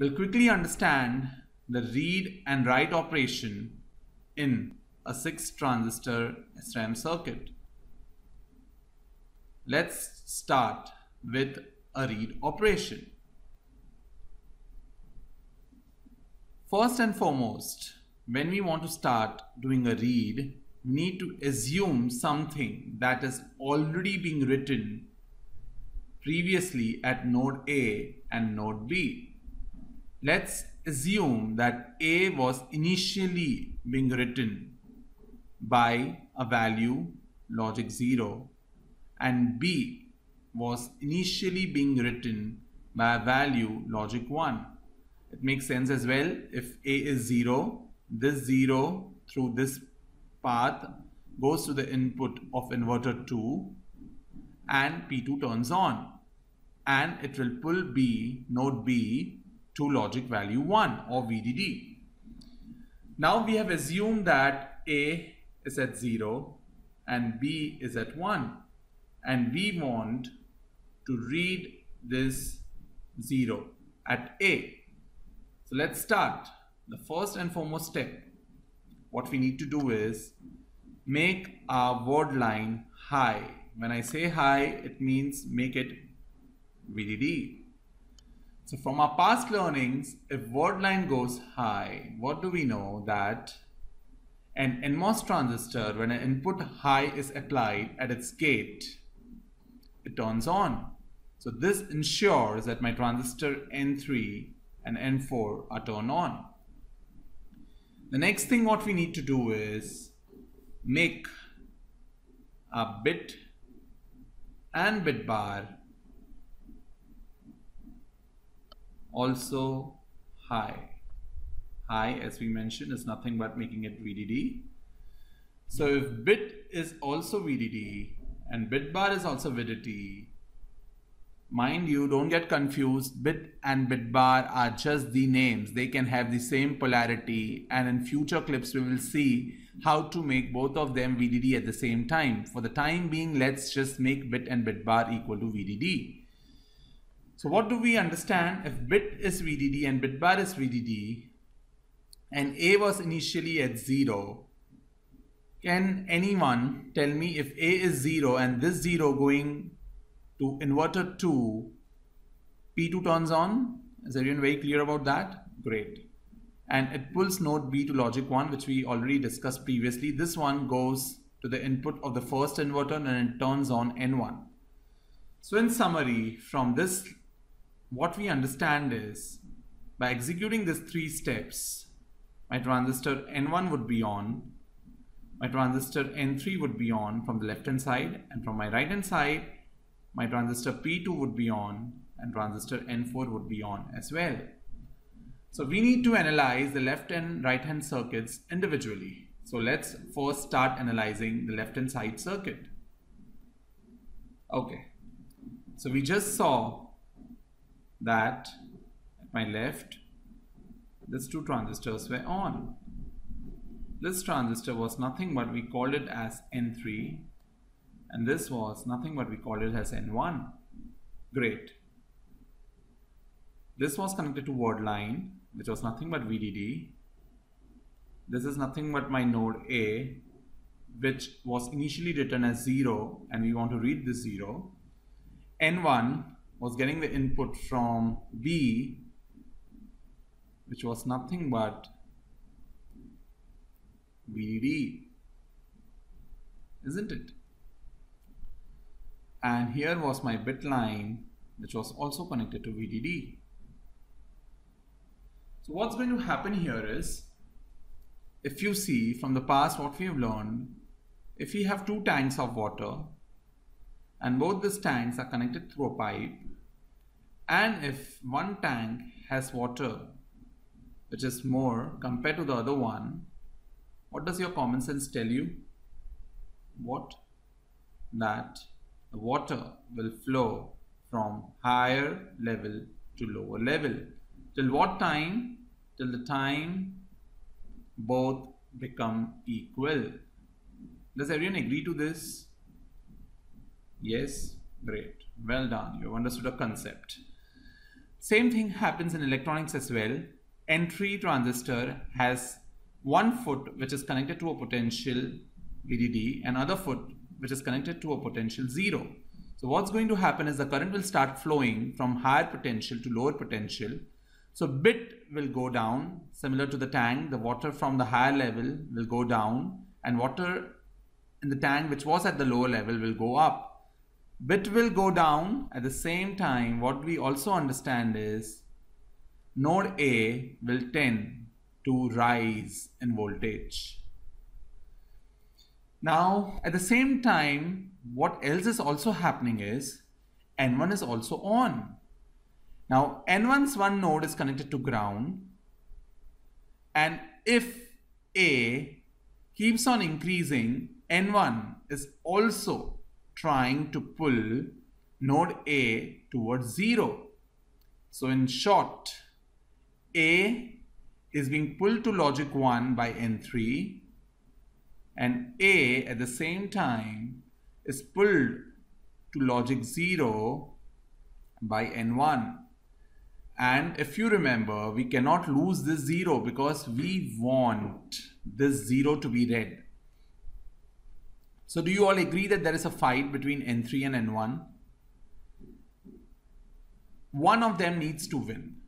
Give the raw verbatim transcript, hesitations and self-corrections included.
We'll quickly understand the read and write operation in a six transistor SRAM circuit. Let's start with a read operation. First and foremost, when we want to start doing a read, we need to assume something that is already being written previously at node A and node B. Let's assume that A was initially being written by a value logic zero and B was initially being written by a value logic one. It makes sense as well. If A is zero, this zero through this path goes to the input of inverter two and P two turns on and it will pull B, node B, to logic value one or V D D. Now we have assumed that A is at zero and B is at one and we want to read this zero at A. So let's start. The first and foremost step, what we need to do is make our word line high. When I say high, it means make it V D D. So from our past learnings, if word line goes high, what do we know? That an N MOS transistor, when an input high is applied at its gate, it turns on. So this ensures that my transistor N three and N four are turned on. The next thing what we need to do is make a bit and bit bar also high. High, as we mentioned, is nothing but making it V D D. So if bit is also V D D and bit bar is also V D D, mind you, don't get confused. Bit and bit bar are just the names. They can have the same polarity, and in future clips we will see how to make both of them V D D at the same time. For the time being, let's just make bit and bit bar equal to V D D. So what do we understand? If bit is V D D and bit bar is V D D and A was initially at zero, can anyone tell me if A is zero and this zero going to inverter two, P two turns on? Is everyone very clear about that? Great. And it pulls node B to logic one, which we already discussed previously. This one goes to the input of the first inverter and it turns on N one. So in summary, from this, what we understand is, by executing these three steps, my transistor N one would be on, my transistor N three would be on from the left hand side, and from my right hand side, my transistor P two would be on and transistor N four would be on as well. So we need to analyze the left and right hand circuits individually. So let's first start analyzing the left hand side circuit. Okay, so we just saw that at my left, these two transistors were on. This transistor was nothing but we called it as N three and this was nothing but we called it as N one. Great. This was connected to word line, which was nothing but V D D. This is nothing but my node A, which was initially written as zero and we want to read this zero. N one was getting the input from B, which was nothing but V D D, isn't it? And here was my bit line, which was also connected to V D D. So what's going to happen here is, if you see from the past what we have learned, if we have two tanks of water and both these tanks are connected through a pipe, and if one tank has water which is more compared to the other one, what does your common sense tell you? What? That the water will flow from higher level to lower level. Till what time? Till the time both become equal. Does everyone agree to this? Yes, great, well done, you've understood a concept. Same thing happens in electronics as well. Entry transistor has one foot which is connected to a potential V D D, another foot which is connected to a potential zero. So what's going to happen is the current will start flowing from higher potential to lower potential. So bit will go down, similar to the tank. The water from the higher level will go down, and water in the tank which was at the lower level will go up. Bit will go down. At the same time, what we also understand is node A will tend to rise in voltage. Now, at the same time, what else is also happening is N one is also on. Now N one's one node is connected to ground, and if A keeps on increasing, N one is also trying to pull node A towards zero. So in short, A is being pulled to logic one by N three, and A at the same time is pulled to logic zero by N one. And if you remember, we cannot lose this zero because we want this zero to be red. So do you all agree that there is a fight between N three and N one? One of them needs to win.